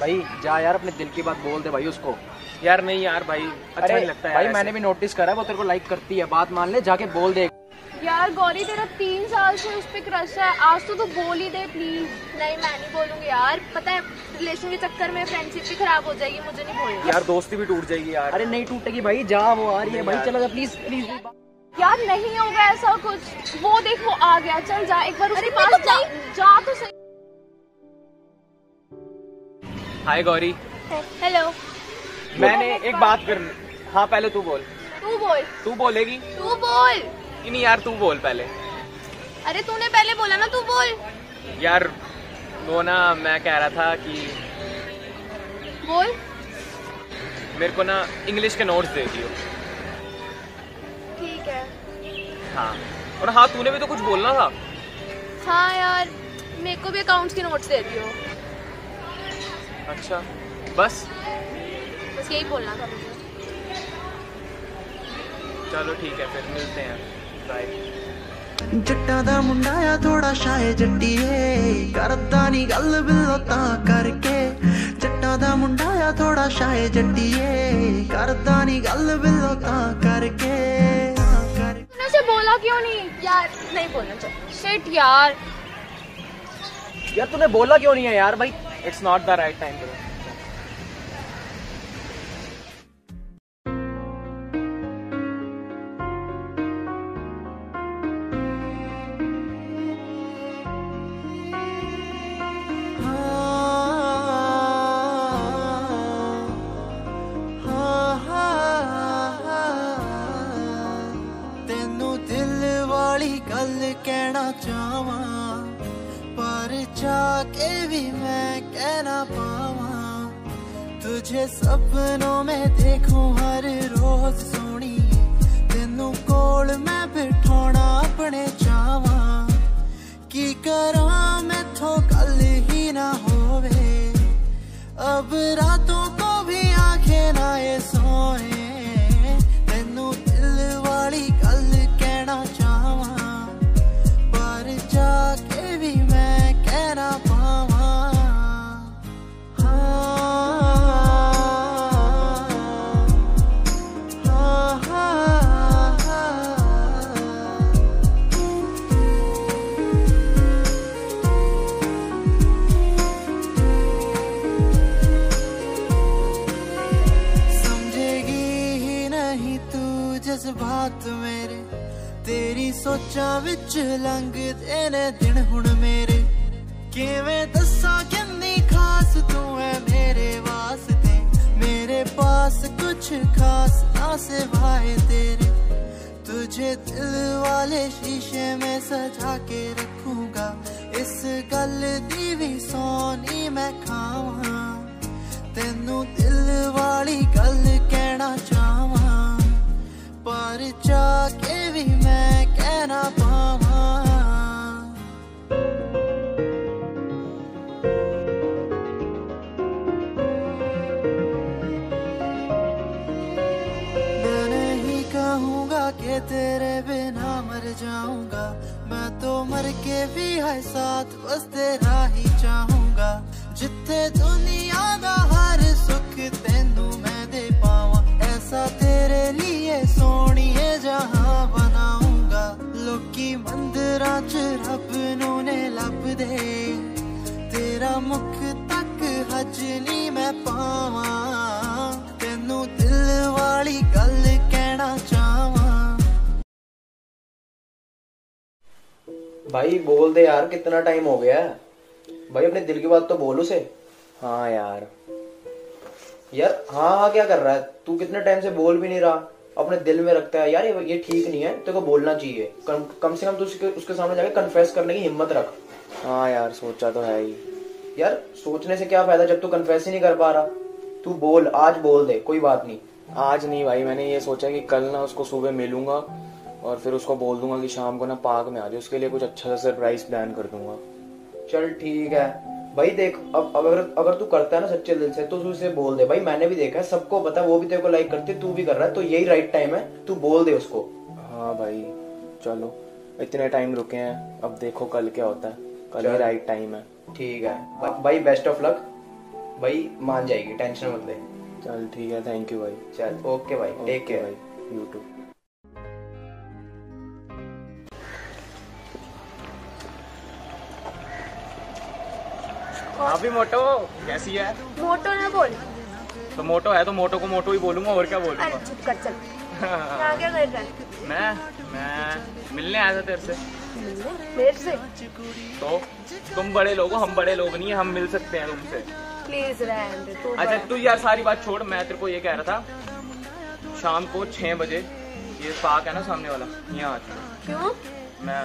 भाई जा यार अपने दिल की बात बोल दे भाई उसको। यार नहीं यार भाई अच्छा नहीं लगता है भाई, मैंने भी नोटिस करा वो तेरे को लाइक करती है, बात मान ले जाके बोल दे। यार गौरी तेरा 3 साल से उस पे क्रश है, आज तो तू बोल ही दे प्लीज। नहीं मैं नहीं बोलूंगी यार, पता है रिलेशन के चक्कर में फ्रेंडशिप भी खराब हो जाएगी, मुझे नहीं बोलना यार, दोस्ती भी टूट जाएगी यार। अरे नहीं टूटेगी भाई, जा वो आ रही है भाई, चला जा प्लीज प्लीज। यार नहीं होगा ऐसा कुछ, वो देख वो आ गया, चल जा एक बार उसके पास जा तो सही। हाय गौरी। हेलो। मैंने एक बात करनी। हाँ पहले तू बोल। तू बोलेगी। तू बोल। नहीं यार तू बोल पहले। अरे तूने पहले बोला ना, तू बोल। यार वो ना मैं कह रहा था कि बोल, मेरे को ना इंग्लिश के नोट्स दे दियो। ठीक है। हाँ और हाँ तूने भी तो कुछ बोलना था। हाँ यार मेरे को भी अकाउंट्स के नोट्स दे दियो। अच्छा बस यही बोलना था मुझे। चलो ठीक है फिर मिलते हैं, बाय। जट्टा दा मुंडा या थोड़ा शाये जट्टी करदा नी गल बिल्लो तां करके, जट्टा दा मुंडा या थोड़ा शाये जट्टी करदा नी गल बिल्लो तां करके। तूने से बोला क्यों नहीं? यार नहीं बोलना चाहिए। शिट यार, यार तूने बोला क्यों नहीं है यार? भाई It's not the right time bro. तेनु दिल वाली गल कहना चाहां पर जाके भी मैं कहना पावा, तुझे सपनों में देखूं हर रोज सोनी, तेनू कोल मैं बिठाना अपने चावा, की करां मैथों गल ही ना होवे, अब रातों को भी आंखें ना ये सोए, तेनू दिल वाली गल कहना चावा पर जाके भी मैं कहना पावा। बात मेरे तेरी सोचा विच लंघदे ने दिन हुण मेरे, किवें दस्सां किन्नी खास तू है मेरे वास्ते, मेरे पास कुछ खास ना सिवाए तेरे, तुझे दिल वाले शीशे में सजा के रखूंगा, इस गल दी भी सोनी मैं खावा, तेनू दिल वाली गल कहना चाहवा पर जाके भी मैं कहना पावा। मैं नहीं कहूँगा कि तेरे बिना मर जाऊंगा, मैं तो मर के भी है साथ बस तेरा ही चाहूंगा, जिथे दुनिया दा हर सुख तेनू मैं दे पावा, ऐसा तेरे लिए सोनी है जहां बनाऊंगा, लोकी मंदिरां च रब नूं ने लभदे, तेरा मुख तक हज नहीं मैं पावां, तेनू दिल वाली गल कहना चाहां। भाई बोल दे यार, कितना टाइम हो गया है भाई, अपने दिल की बात तो बोल उसे। हाँ यार हाँ क्या कर रहा है तू? कितने टाइम से बोल भी नहीं रहा, अपने दिल में रखता है यार, ये ठीक नहीं है, तेरे को बोलना चाहिए, कम से कम तू उसके सामने जाके कन्फेस करने की हिम्मत रख। हाँ यार सोचा तो है ही यार, सोचने से क्या फायदा जब तू कन्फेस ही नहीं कर पा रहा। तू बोल, आज बोल दे, कोई बात नहीं। आज नहीं भाई, मैंने ये सोचा कि कल ना उसको सुबह मिलूंगा और फिर उसको बोल दूंगा कि शाम को ना पार्क में आ जाए, उसके लिए कुछ अच्छा सा सरप्राइज प्लान कर दूंगा। चल ठीक है भाई, देख अब अगर तू करता है ना सच्चे दिल से तो तू उसे बोल दे। भाई मैंने भी देखा है, सबको पता, वो भी तेरे को लाइक करती है, तू भी कर रहा है, तो यही राइट टाइम है, तू बोल दे उसको। हाँ भाई चलो, इतने टाइम रुके हैं, अब देखो कल क्या होता है, कल ही राइट टाइम है। ठीक है भाई, बेस्ट ऑफ लक। भाई मान जाएगी, टेंशन मत ले। चल ठीक है, थैंक यू भाई। चल ओके भाई, टेक केयर भाई, यू टू। हाँ भी मोटो, कैसी है? मोटो ना बोल। तो मोटो है तो मोटो को मोटो ही बोलूंगा, और क्या बोलूंगा? अरे चुप कर, चल। क्या क्या कर रहा है? मैं मिलने आया था तेरे से। मेरे से? तो तुम बड़े लोग हो, हम बड़े लोग नहीं है, हम मिल सकते हैं तुमसे। प्लीज रहने दे। अच्छा तू यार सारी बात छोड़, मैं तेरे को ये कह रहा था, शाम को 6 बजे ये पार्क है ना सामने वाला, यहाँ आता है। क्यों? मैं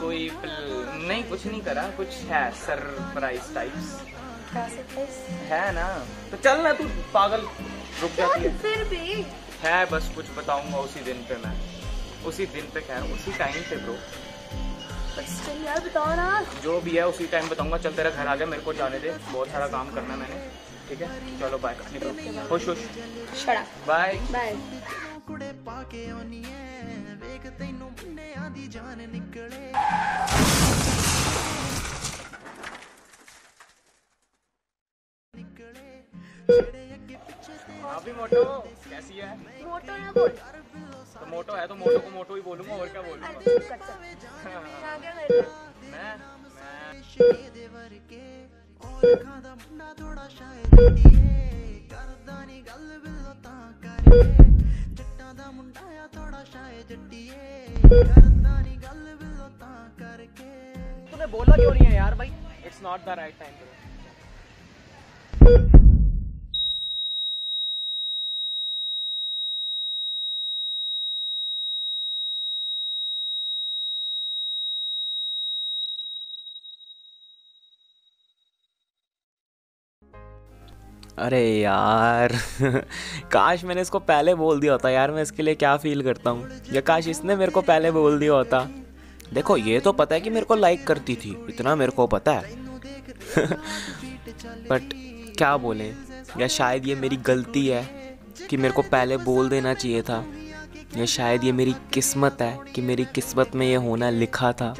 कोई नहीं, कुछ नहीं करा, कुछ है सरप्राइज टाइप्स। क्या सरप्राइज? है ना, तो चल ना तू पागल, रुक जाती है। फिर भी है, बस कुछ बताऊंगा उसी दिन पे, मैं उसी दिन पे कह रहा हूँ, उसी टाइम पे ब्रो। चल यार बताओ ना, जो भी है उसी टाइम बताऊंगा। चल तेरा घर आ गया, मेरे को जाने दे, बहुत सारा काम करना है मैंने। ठीक है चलो बाय, निकलो, खुश खुश, बाय बाय। अभी मोटो कैसी है? मोटो ना बोल। तो मोटो है तो मोटो को मोटो ही बोलूंगा, और क्या बोलूंगा? तूने बोला क्यों नहीं है यार भाई? It's not the right time. अरे यार काश मैंने इसको पहले बोल दिया होता यार, मैं इसके लिए क्या फ़ील करता हूँ, या काश इसने मेरे को पहले बोल दिया होता। देखो ये तो पता है कि मेरे को लाइक करती थी, इतना मेरे को पता है बट क्या बोलें, या शायद ये मेरी गलती है कि मेरे को पहले बोल देना चाहिए था, या शायद ये मेरी किस्मत है कि मेरी किस्मत में ये होना लिखा था।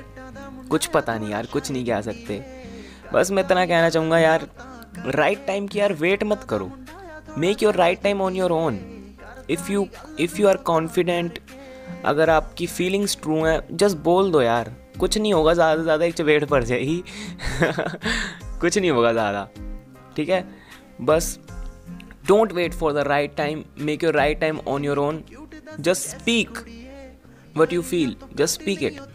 कुछ पता नहीं यार, कुछ नहीं कह सकते। बस मैं इतना कहना चाहूँगा यार, राइट टाइम की यार वेट मत करो। Make your right time on your own. If you are confident, अगर आपकी फीलिंग्स ट्रू हैं, जस्ट बोल दो यार। कुछ नहीं होगा, ज़्यादा से ज़्यादा एक चपेट पड़ जाएगी कुछ नहीं होगा ज़्यादा, ठीक है। बस don't wait for the right time, make your right time on your own. Just speak what you feel, just speak it.